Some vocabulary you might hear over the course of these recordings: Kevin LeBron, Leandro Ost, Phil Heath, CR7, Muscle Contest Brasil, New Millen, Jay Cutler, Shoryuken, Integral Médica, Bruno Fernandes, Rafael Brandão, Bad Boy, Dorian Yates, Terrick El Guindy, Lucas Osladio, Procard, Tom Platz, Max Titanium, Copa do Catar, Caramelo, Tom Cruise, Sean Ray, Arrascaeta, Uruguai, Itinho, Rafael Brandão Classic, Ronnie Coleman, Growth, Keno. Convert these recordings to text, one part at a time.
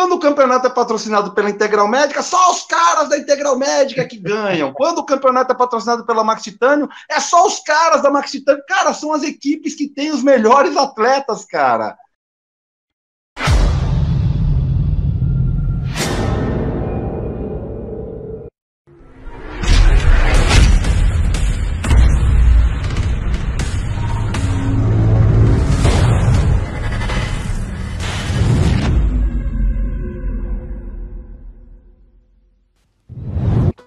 Quando o campeonato é patrocinado pela Integral Médica, só os caras da Integral Médica que ganham. Quando o campeonato é patrocinado pela Max Titanium, é só os caras da Max Titanium. Cara, são as equipes que têm os melhores atletas, cara.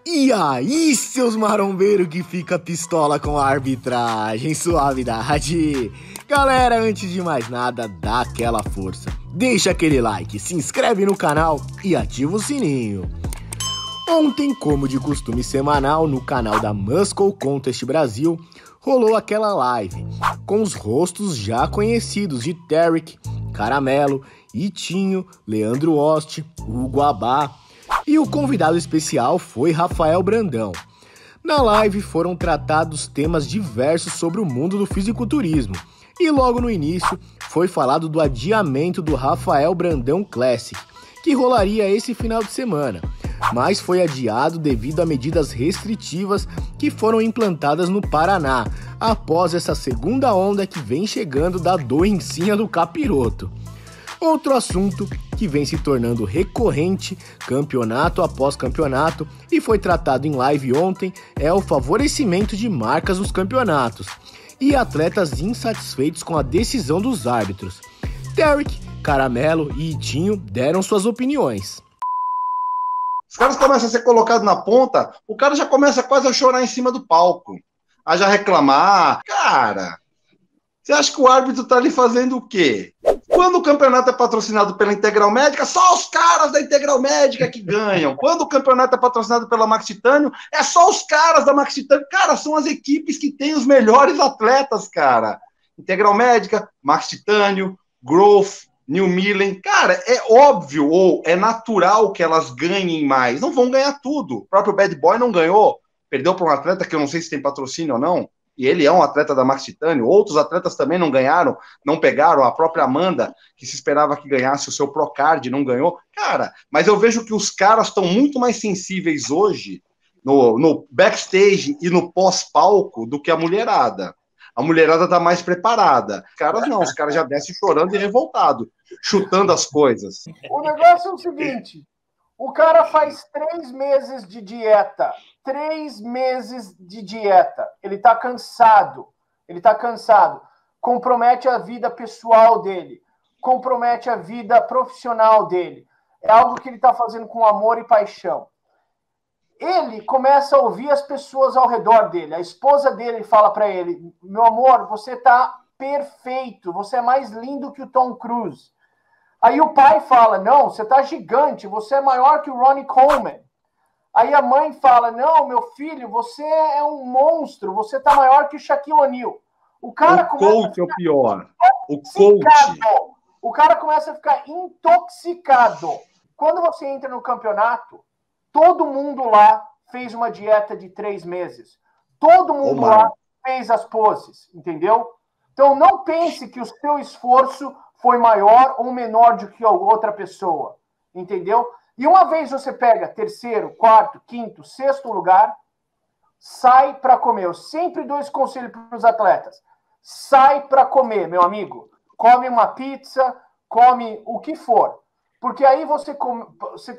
E aí, seus marombeiros que fica pistola com a arbitragem, suavidade. Galera, antes de mais nada, dá aquela força. Deixa aquele like, se inscreve no canal e ativa o sininho. Ontem, como de costume semanal, no canal da Muscle Contest Brasil, rolou aquela live com os rostos já conhecidos de Terrick, Caramelo, Itinho, Leandro Ost, Hugo Abá. E o convidado especial foi Rafael Brandão. Na live foram tratados temas diversos sobre o mundo do fisiculturismo. E logo no início foi falado do adiamento do Rafael Brandão Classic, que rolaria esse final de semana, mas foi adiado devido a medidas restritivas que foram implantadas no Paraná, após essa segunda onda que vem chegando da doencinha do capiroto. Outro assunto que vem se tornando recorrente, campeonato após campeonato, e foi tratado em live ontem, é o favorecimento de marcas nos campeonatos e atletas insatisfeitos com a decisão dos árbitros. Terrick, Caramelo e Itinho deram suas opiniões. Os caras começam a ser colocados na ponta, o cara já começa quase a chorar em cima do palco, a já reclamar. Cara, você acha que o árbitro tá ali fazendo o quê? Quando o campeonato é patrocinado pela Integral Médica, só os caras da Integral Médica que ganham. Quando o campeonato é patrocinado pela Max Titanium, é só os caras da Max Titanium. Cara, são as equipes que têm os melhores atletas, cara. Integral Médica, Max Titanium, Growth, New Millen. Cara, é óbvio ou é natural que elas ganhem mais. Não vão ganhar tudo. O próprio Bad Boy não ganhou. Perdeu para um atleta que eu não sei se tem patrocínio ou não. E ele é um atleta da Max Titanium, outros atletas também não ganharam, não pegaram, a própria Amanda, que se esperava que ganhasse o seu Procard, não ganhou. Cara, mas eu vejo que os caras estão muito mais sensíveis hoje, no backstage e no pós-palco, do que a mulherada. A mulherada tá mais preparada. Os caras não, os caras já descem chorando e revoltado, chutando as coisas. O negócio é o seguinte, o cara faz 3 meses de dieta, 3 meses de dieta. Ele tá cansado. Ele tá cansado. Compromete a vida pessoal dele. Compromete a vida profissional dele. É algo que ele tá fazendo com amor e paixão. Ele começa a ouvir as pessoas ao redor dele. A esposa dele fala para ele: meu amor, você tá perfeito. Você é mais lindo que o Tom Cruise. Aí o pai fala: não, você tá gigante. Você é maior que o Ronnie Coleman. Aí a mãe fala: não, meu filho, você é um monstro, você tá maior que o Shaquille O'Neal. O cara começa a ficar... é o pior. O coach. O cara começa a ficar intoxicado. Quando você entra no campeonato, todo mundo lá fez uma dieta de 3 meses. Todo mundo lá fez as poses, entendeu? Então não pense que o seu esforço foi maior ou menor do que a outra pessoa, entendeu? E uma vez você pega terceiro, quarto, quinto, sexto lugar, sai para comer. Eu sempre dou esse conselho para os atletas. Sai para comer, meu amigo. Come uma pizza, come o que for. Porque aí você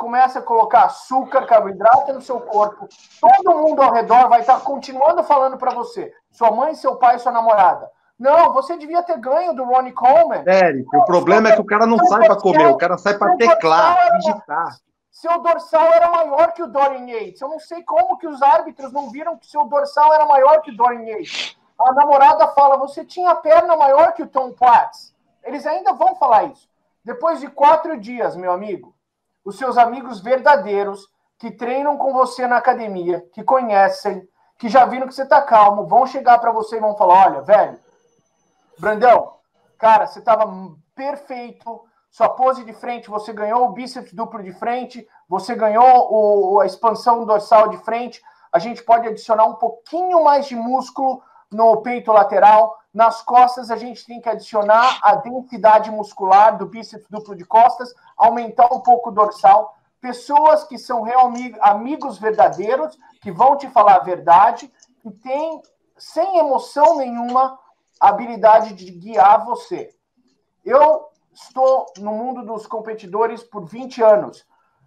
começa a colocar açúcar, carboidrato no seu corpo. Todo mundo ao redor vai estar continuando falando para você. Sua mãe, seu pai, sua namorada. Não, você devia ter ganho do Ronnie Coleman. Sério, o problema é que o cara não sai para comer, o cara sai para teclar, digitar. Seu dorsal era maior que o Dorian Yates. Eu não sei como que os árbitros não viram que seu dorsal era maior que o Dorian Yates. A namorada fala: você tinha a perna maior que o Tom Platz. Eles ainda vão falar isso. Depois de 4 dias, meu amigo, os seus amigos verdadeiros que treinam com você na academia, que conhecem, que já viram que você tá calmo, vão chegar para você e vão falar: olha, velho, Brandão, cara, você estava perfeito, sua pose de frente, você ganhou o bíceps duplo de frente, você ganhou a expansão dorsal de frente, a gente pode adicionar um pouquinho mais de músculo no peito lateral, Nas costas, a gente tem que adicionar a densidade muscular do bíceps duplo de costas, aumentar um pouco o dorsal. Pessoas que são realmente amigos verdadeiros, que vão te falar a verdade, e tem, sem emoção nenhuma, a habilidade de guiar você. Eu estou no mundo dos competidores por 20 anos.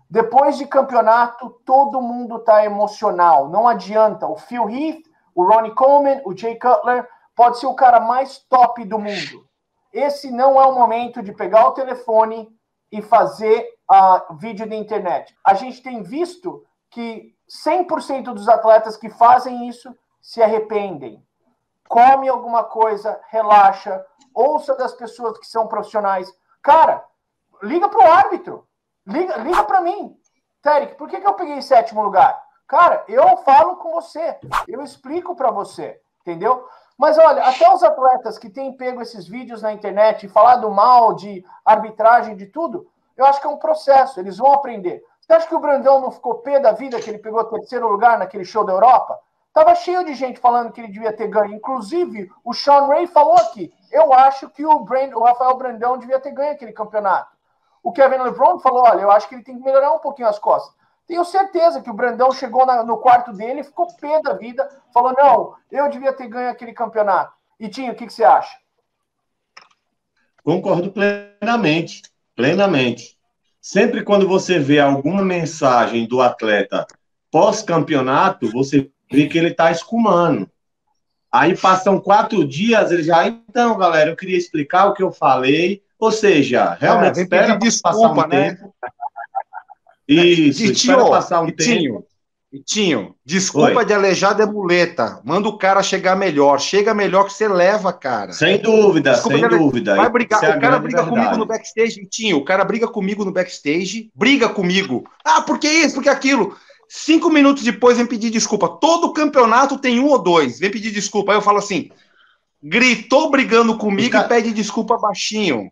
Depois de campeonato, todo mundo está emocional. Não adianta. O Phil Heath, o Ronnie Coleman, o Jay Cutler... Pode ser o cara mais top do mundo. Esse não é o momento de pegar o telefone e fazer vídeo da internet. A gente tem visto que 100% dos atletas que fazem isso se arrependem. Come alguma coisa, relaxa, ouça das pessoas que são profissionais. Cara, liga para o árbitro, liga para mim. Terrick, por que eu peguei 7º lugar? Cara, eu falo com você, eu explico para você, entendeu? Mas olha, até os atletas que têm pego esses vídeos na internet e falado mal de arbitragem, de tudo, eu acho que é um processo, eles vão aprender. Você acha que o Brandão não ficou pé da vida que ele pegou 3º lugar naquele show da Europa? Tava cheio de gente falando que ele devia ter ganho. Inclusive, o Sean Ray falou aqui, eu acho que o Rafael Brandão devia ter ganho aquele campeonato. O Kevin LeBron falou, olha, eu acho que ele tem que melhorar um pouquinho as costas. Tenho certeza que o Brandão chegou no quarto dele e ficou pé da vida, falou, não, eu devia ter ganho aquele campeonato. Itinho, o que você acha? Concordo plenamente, plenamente. Sempre quando você vê alguma mensagem do atleta pós-campeonato, você vê que ele está escumando. Aí passam 4 dias, ele já, então, galera, eu queria explicar o que eu falei, ou seja, realmente espera passar um tempo... Isso, Itinho, passar um tempo. Itinho, desculpa. Oi. De aleijada é muleta. Manda o cara chegar melhor. Chega melhor que você leva, cara. Sem dúvida, desculpa, sem dúvida. Vai brigar. O cara briga comigo no backstage, Itinho. O cara briga comigo no backstage. Briga comigo. Ah, porque isso, porque aquilo. 5 minutos depois vem pedir desculpa. Todo campeonato tem 1 ou 2. Vem pedir desculpa. Aí eu falo assim, gritou brigando comigo e pede desculpa baixinho.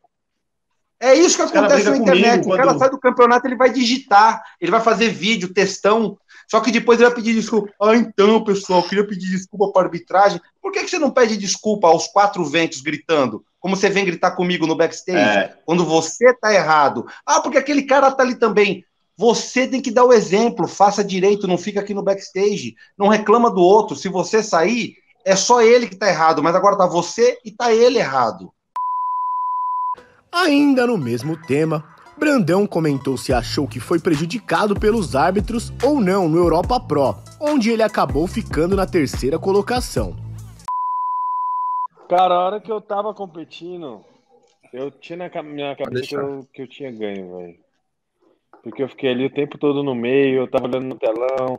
É isso que acontece na internet. Comigo, o cara sai do campeonato, ele vai digitar, ele vai fazer vídeo, textão, só que depois ele vai pedir desculpa. Ah, então, pessoal, eu queria pedir desculpa para a arbitragem. Por que você não pede desculpa aos 4 ventos gritando? Como você vem gritar comigo no backstage? É. Quando você tá errado. Ah, porque aquele cara tá ali também. Você tem que dar o exemplo, faça direito, não fica aqui no backstage, não reclama do outro. Se você sair, é só ele que tá errado, mas agora tá você e tá ele errado. Ainda no mesmo tema, Brandão comentou se achou que foi prejudicado pelos árbitros ou não no Europa Pro, onde ele acabou ficando na 3ª colocação. Cara, a hora que eu tava competindo, eu tinha na minha cabeça que eu tinha ganho, velho. Porque eu fiquei ali o tempo todo no meio, eu tava olhando no telão.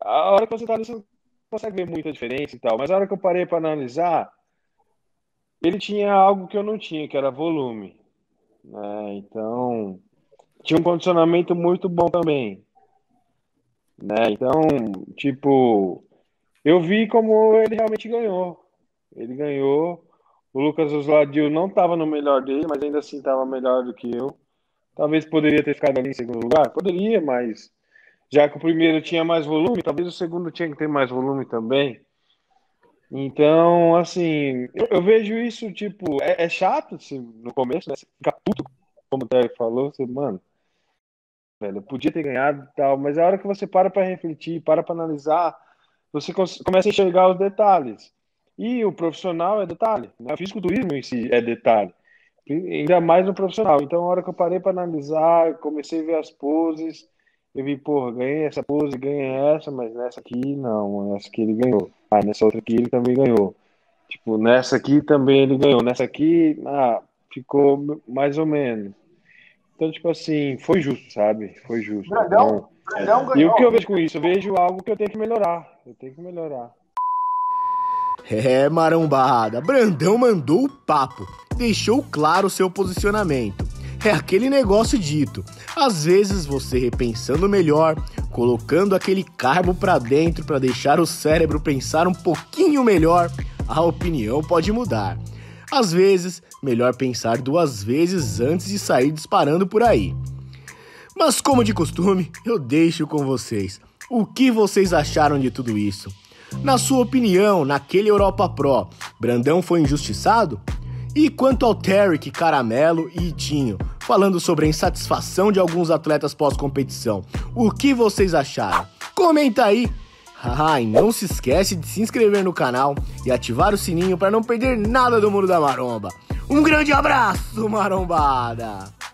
A hora que você tá ali, você não consegue ver muita diferença e tal. Mas a hora que eu parei pra analisar, ele tinha algo que eu não tinha, que era volume. Né? Então, tinha um condicionamento muito bom também, né? Então, tipo, eu vi como ele realmente ganhou. Ele ganhou. O Lucas Osladio não estava no melhor dele, mas ainda assim estava melhor do que eu. Talvez poderia ter ficado ali em 2º lugar? Poderia, mas já que o primeiro tinha mais volume, talvez o segundo tinha que ter mais volume também. Então, assim, eu vejo isso, tipo, é chato assim, no começo, né? Você fica puto, como o Terrick falou, você, mano, velho, eu podia ter ganhado e tal, mas a hora que você para pra refletir, para pra analisar, você começa a enxergar os detalhes. E o profissional é detalhe, né? O fisiculturismo em si é detalhe, ainda mais no profissional. Então, a hora que eu parei pra analisar, eu comecei a ver as poses, eu vi, porra, ganhei essa pose, ganhei essa, mas nessa aqui não, essa aqui ele ganhou. Ah, nessa outra aqui ele também ganhou. Tipo, nessa aqui também ele ganhou. Nessa aqui, ah, ficou mais ou menos. Então, tipo assim, foi justo, sabe? Foi justo. Brandão, então, Brandão ganhou. E o que eu vejo com isso? Eu vejo algo que eu tenho que melhorar. Eu tenho que melhorar. É, marombada. Brandão mandou o papo. Deixou claro o seu posicionamento. É aquele negócio dito, às vezes você repensando melhor, colocando aquele carbo pra dentro pra deixar o cérebro pensar um pouquinho melhor, a opinião pode mudar. Às vezes, melhor pensar 2 vezes antes de sair disparando por aí. Mas como de costume, eu deixo com vocês. O que vocês acharam de tudo isso? Na sua opinião, naquele Europa Pro, Brandão foi injustiçado? E quanto ao Terrick, Caramelo e Itinho, falando sobre a insatisfação de alguns atletas pós-competição, o que vocês acharam? Comenta aí! Ah, e não se esquece de se inscrever no canal e ativar o sininho para não perder nada do Mundo da Maromba. Um grande abraço, marombada!